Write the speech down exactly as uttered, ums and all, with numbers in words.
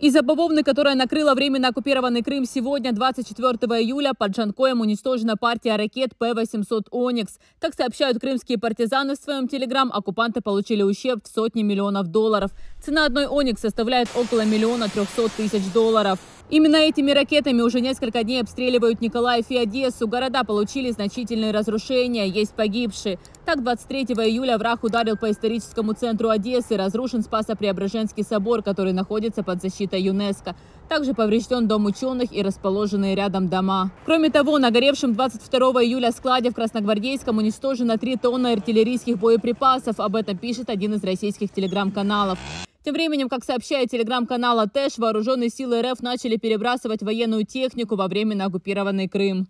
Из-за бавовны, которая накрыла временно оккупированный Крым, сегодня, двадцать четвёртого июля, под Жанкоем уничтожена партия ракет П восемьсот «Оникс». Так сообщают крымские партизаны в своем телеграм, оккупанты получили ущерб в сотни миллионов долларов. Цена одной «Оникс» составляет около миллиона трехсот тысяч долларов. Именно этими ракетами уже несколько дней обстреливают Николаев и Одессу. Города получили значительные разрушения, есть погибшие. Так, двадцать третьего июля враг ударил по историческому центру Одессы. Разрушен Спасо-Преображенский собор, который находится под защитой ЮНЕСКО. Также поврежден дом ученых и расположенные рядом дома. Кроме того, на горевшем двадцать второго июля складе в Красногвардейском уничтожено три тонны артиллерийских боеприпасов. Об этом пишет один из российских телеграм-каналов. Тем временем, как сообщает телеграм-канал АТЭШ, вооруженные силы РФ начали перебрасывать военную технику во временно оккупированный Крым.